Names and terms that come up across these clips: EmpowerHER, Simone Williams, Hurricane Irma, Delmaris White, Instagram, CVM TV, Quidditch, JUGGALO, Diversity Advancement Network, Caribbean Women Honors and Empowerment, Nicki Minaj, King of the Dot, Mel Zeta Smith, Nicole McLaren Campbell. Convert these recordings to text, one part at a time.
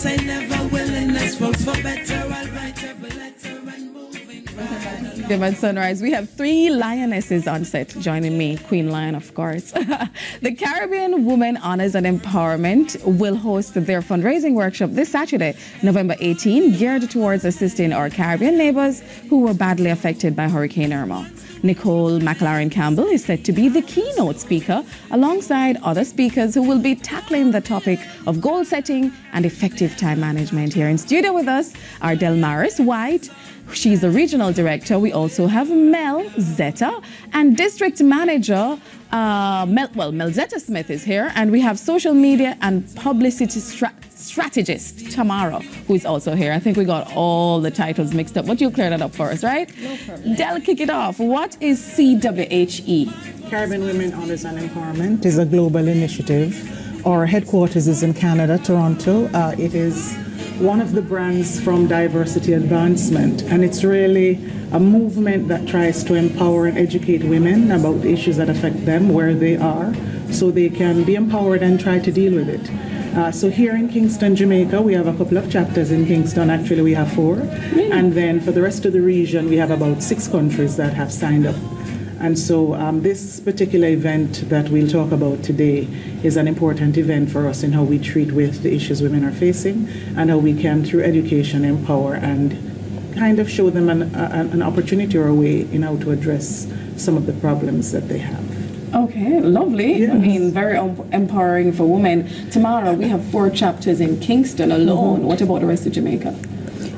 Cause I never willingness for better. I'll write every letter and moving right along. Sunrise. We have three lionesses on set joining me. Queen Lion, of course. The Caribbean Women Honors and Empowerment will host their fundraising workshop this Saturday, November 18, geared towards assisting our Caribbean neighbors who were badly affected by Hurricane Irma. Nicole McLaren Campbell is set to be the keynote speaker alongside other speakers who will be tackling the topic of goal setting and effective time management. Here in studio with us are Delmaris White, she's the regional director. We also have Mel Zeta and district manager, Mel Zeta Smith is here, and we have social media and publicity strategist Tamara, who is also here. I think we got all the titles mixed up, but you cleared it up for us, right? No problem. Del, kick it off. What is CWHE? Caribbean Women Honors and Empowerment is a global initiative. Our headquarters is in Canada, Toronto. It is one of the brands from Diversity Advancement, and it's really a movement that tries to empower and educate women about the issues that affect them where they are, so they can be empowered and try to deal with it. So here in Kingston, Jamaica, we have a couple of chapters in Kingston. Actually, we have 4. Really? And then for the rest of the region, we have about 6 countries that have signed up. And so this particular event that we'll talk about today is an important event for us in how we treat with the issues women are facing and how we can, through education, empower and kind of show them an opportunity or a way in how to address some of the problems that they have. Okay, lovely. Yes. I mean, very empowering for women. Tamara, we have 4 chapters in Kingston alone. Mm-hmm. What about the rest of Jamaica?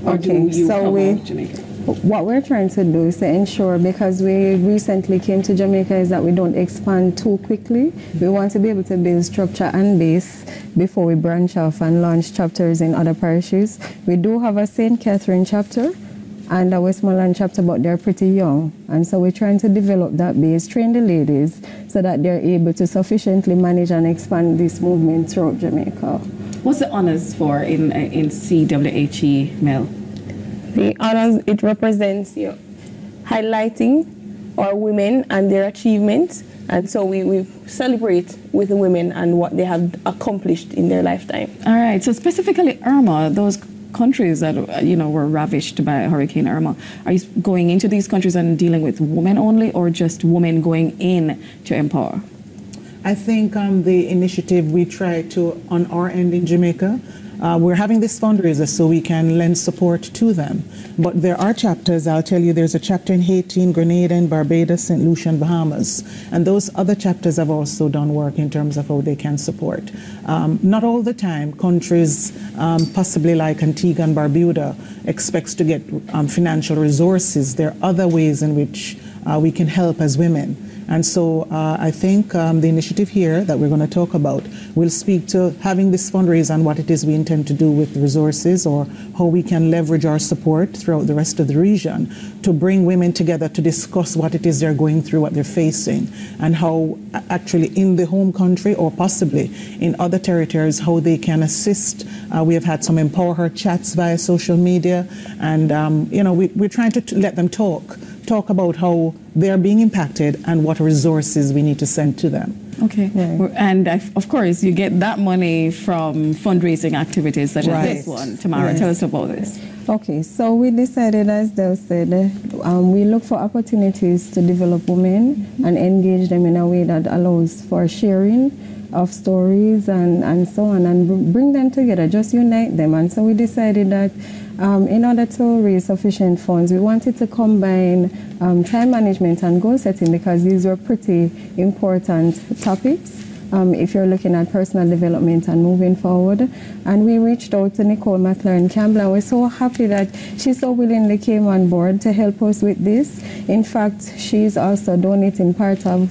Or okay, do you cover Jamaica? What we're trying to do is to ensure, because we recently came to Jamaica, is that we don't expand too quickly. We want to be able to build structure and base before we branch off and launch chapters in other parishes. We do have a St. Catherine chapter and a Westmoreland chapter, but they're pretty young. And so we're trying to develop that base, train the ladies so that they're able to sufficiently manage and expand this movement throughout Jamaica. What's the honors for in CWHE, Mel? The honors, it represents, you know, highlighting our women and their achievements, and so we celebrate with the women and what they have accomplished in their lifetime. All right, so specifically Irma, those countries that, you know, were ravished by Hurricane Irma, are you going into these countries and dealing with women only, or just women going in to empower? I think the initiative we try to, on our end in Jamaica, we're having this fundraiser so we can lend support to them. But there are chapters, I'll tell you, there's a chapter in Haiti, in Grenada, in Barbados, St. Lucia, and Bahamas. And those other chapters have also done work in terms of how they can support. Not all the time, countries possibly like Antigua and Barbuda expects to get financial resources. There are other ways in which we can help as women. And so I think the initiative here that we're going to talk about will speak to having this fundraiser and what it is we intend to do with the resources, or how we can leverage our support throughout the rest of the region to bring women together to discuss what it is they're going through, what they're facing, and how actually in the home country or possibly in other territories, how they can assist. We have had some EmpowerHER chats via social media, and you know, we're trying to let them talk about how they're being impacted and what resources we need to send to them. Okay. Right. And of course, you get that money from fundraising activities such right. as this one. Tamara, yes. Tell us about this. Okay, so we decided, as Del said, we look for opportunities to develop women and engage them in a way that allows for sharing of stories and so on, and bring them together, just unite them. And so we decided that in order to raise sufficient funds, we wanted to combine time management and goal setting, because these were pretty important topics if you're looking at personal development and moving forward. And we reached out to Nicole McLaren Campbell, and we're so happy that she so willingly came on board to help us with this. In fact, she's also donating part of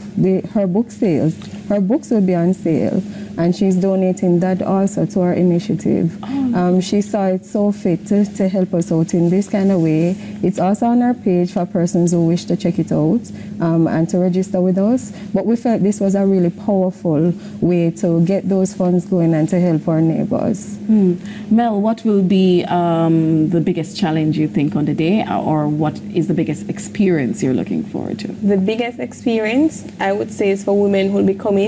her book sales. Her books will be on sale, and she's donating that also to our initiative. Oh. She saw it so fit to help us out in this kind of way. It's also on our page for persons who wish to check it out and to register with us. But we felt this was a really powerful way to get those funds going and to help our neighbors. Mm. Mel, what will be the biggest challenge you think on the day, or what is the biggest experience you're looking forward to? The biggest experience, I would say, is for women who will be coming.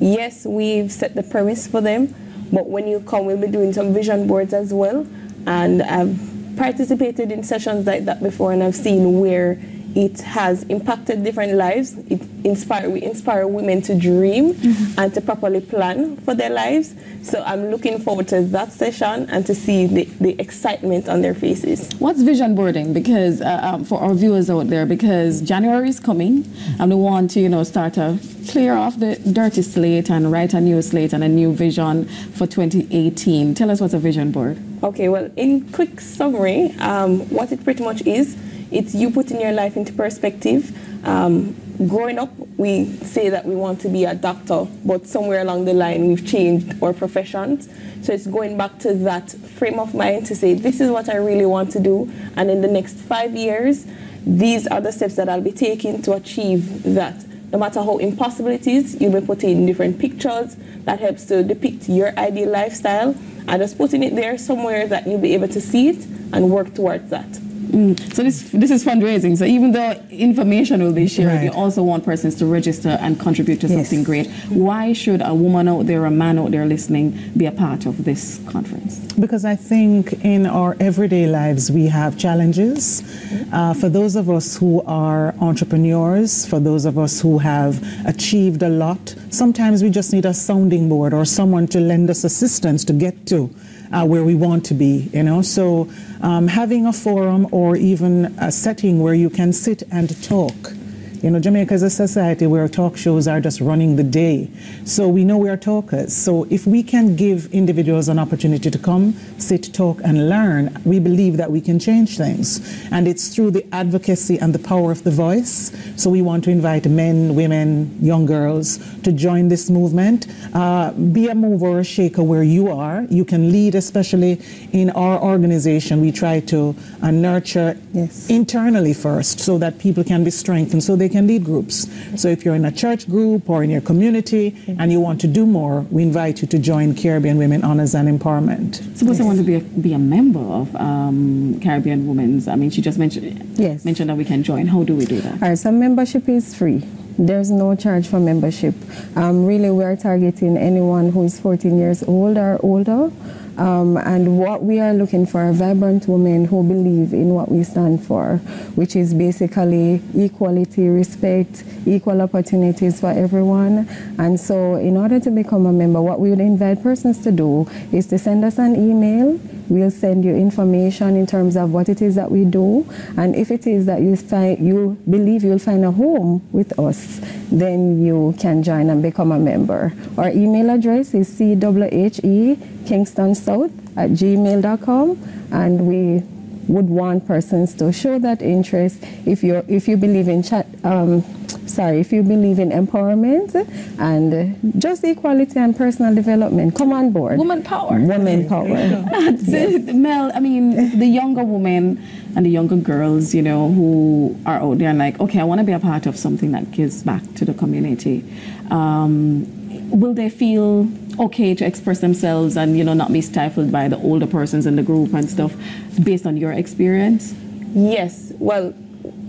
Yes, we've set the premise for them, But when you come, we'll be doing some vision boards as well. And I've participated in sessions like that before, and I've seen where it has impacted different lives. We inspire women to dream mm-hmm. and to properly plan for their lives. So I'm looking forward to that session and to see the excitement on their faces. What's vision boarding? Because for our viewers out there, because January is coming, and we want to start to clear off the dirty slate and write a new slate and a new vision for 2018. Tell us what's a vision board. Okay, well, in quick summary, what it pretty much is, it's you putting your life into perspective. Growing up, we say that we want to be a doctor, but somewhere along the line, we've changed our professions. So it's going back to that frame of mind to say, this is what I really want to do. And in the next 5 years, these are the steps that I'll be taking to achieve that. No matter how impossible it is, you'll be putting different pictures that helps to depict your ideal lifestyle. And just putting it there somewhere that you'll be able to see it and work towards that. Mm. So this is fundraising. So even though information will be shared, right, you also want persons to register and contribute to something great. Why should a woman out there, a man out there listening, be a part of this conference? Because I think in our everyday lives we have challenges. For those of us who are entrepreneurs, for those of us who have achieved a lot, sometimes we just need a sounding board or someone to lend us assistance to get to where we want to be, So having a forum or even a setting where you can sit and talk. Jamaica is a society where talk shows are just running the day. So we know we are talkers. So if we can give individuals an opportunity to come, sit, talk, and learn, we believe that we can change things. And it's through the advocacy and the power of the voice. So we want to invite men, women, young girls to join this movement. Be a mover or shaker where you are. You can lead, especially in our organization. We try to nurture internally first so that people can be strengthened, so they can lead groups. So if you're in a church group or in your community and you want to do more, we invite you to join Caribbean Women Honors and Empowerment. Suppose I want to be a member of Caribbean Women's. I mean, she just mentioned that we can join. How do we do that? All right, so membership is free. There's no charge for membership. Really, we are targeting anyone who is 14 years old or older. And what we are looking for are vibrant women who believe in what we stand for, which is basically equality, respect, equal opportunities for everyone. And so in order to become a member, what we would invite persons to do is to send us an email. We'll send you information in terms of what it is that we do. And if it is that you believe you'll find a home with us, then you can join and become a member. Our email address is CWHE KingstonSouth@gmail.com, and we would want persons to show that interest. If you believe in empowerment and just equality and personal development, come on board. Woman power. Woman power. Mel, I mean, the younger women and the younger girls, who are out there and like, okay, I want to be a part of something that gives back to the community. Will they feel okay to express themselves and, not be stifled by the older persons in the group and stuff based on your experience? Yes. Well,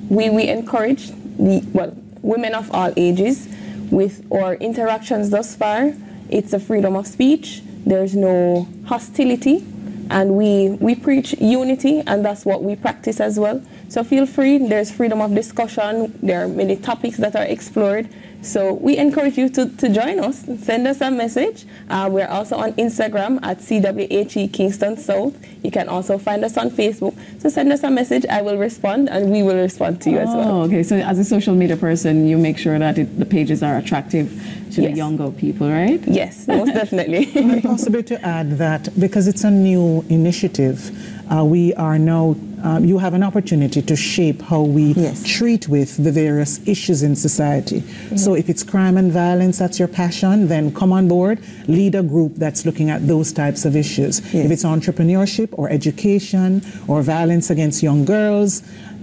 we encourage women of all ages. With our interactions thus far, it's a freedom of speech. There's no hostility, and we preach unity, and that's what we practice as well. So feel free. There's freedom of discussion. There are many topics that are explored. So we encourage you to join us. Send us a message. We're also on Instagram at CWHE Kingston South. You can also find us on Facebook. So send us a message. I will respond, and we will respond to you as well. Okay. So as a social media person, you make sure that the pages are attractive to the younger people, right? Yes, most definitely. And possibly to add that because it's a new initiative, we are now, you have an opportunity to shape how we treat with the various issues in society. So if it's crime and violence, that's your passion, then come on board, lead a group that's looking at those types of issues. If it's entrepreneurship or education or violence against young girls,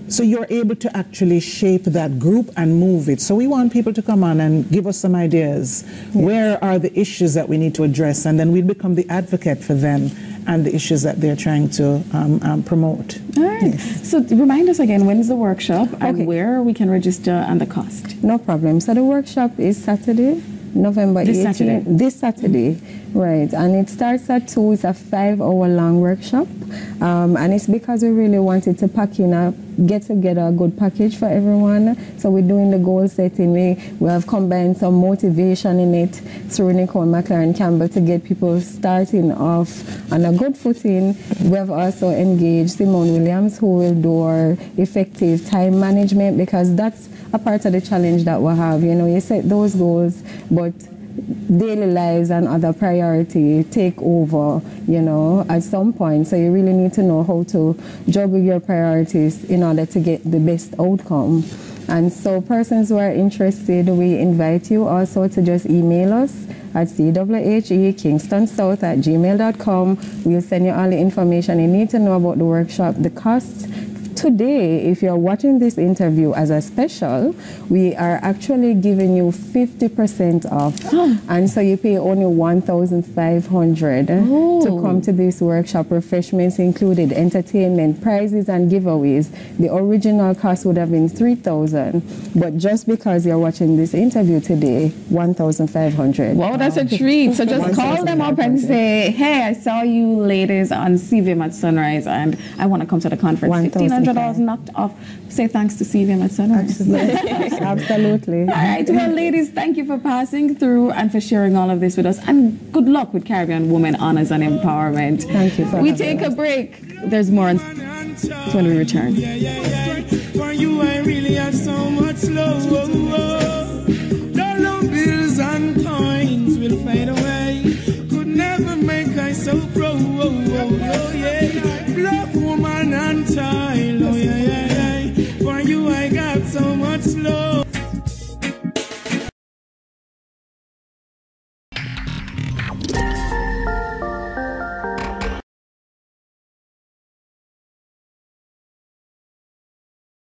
so you're able to actually shape that group and move it. So we want people to come on and give us some ideas. Where are the issues that we need to address? And then we become the advocate for them and the issues that they're trying to promote. All right. So remind us again, when is the workshop and where we can register and the cost? No problem. So the workshop is Saturday, November 18th. This Saturday. Right, and it starts at 2, it's a 5-hour long workshop, and it's because we really wanted to pack in a get together a good package for everyone. So we're doing the goal setting. We have combined some motivation in it through Nicole McLaren Campbell to get people starting off on a good footing. We have also engaged Simone Williams, who will do our effective time management, because that's a part of the challenge that we'll have. You know, you set those goals, but daily lives and other priority take over, you know, at some point. So you really need to know how to juggle your priorities in order to get the best outcome. And so persons who are interested, we invite you also to just email us at cwhekingstonsouth@gmail.com. We'll send you all the information you need to know about the workshop, the cost. Today, if you're watching this interview as a special, we are actually giving you 50% off. And so you pay only $1,500 to come to this workshop. Refreshments included, entertainment, prizes and giveaways. The original cost would have been $3,000, but just because you're watching this interview today, $1,500. Wow, that's a treat. So just call them up and say, hey, I saw you ladies on CVM at Sunrise and I want to come to the conference. $1,500 knocked off. Say thanks to CVM at Sunrise. Absolutely. Absolutely. All right. Well, ladies, thank you for passing through and for sharing all of this with us. And good luck with Caribbean Women Honors and Empowerment. Thank you. We take a break. There's more when we return. For you, I really have so much love.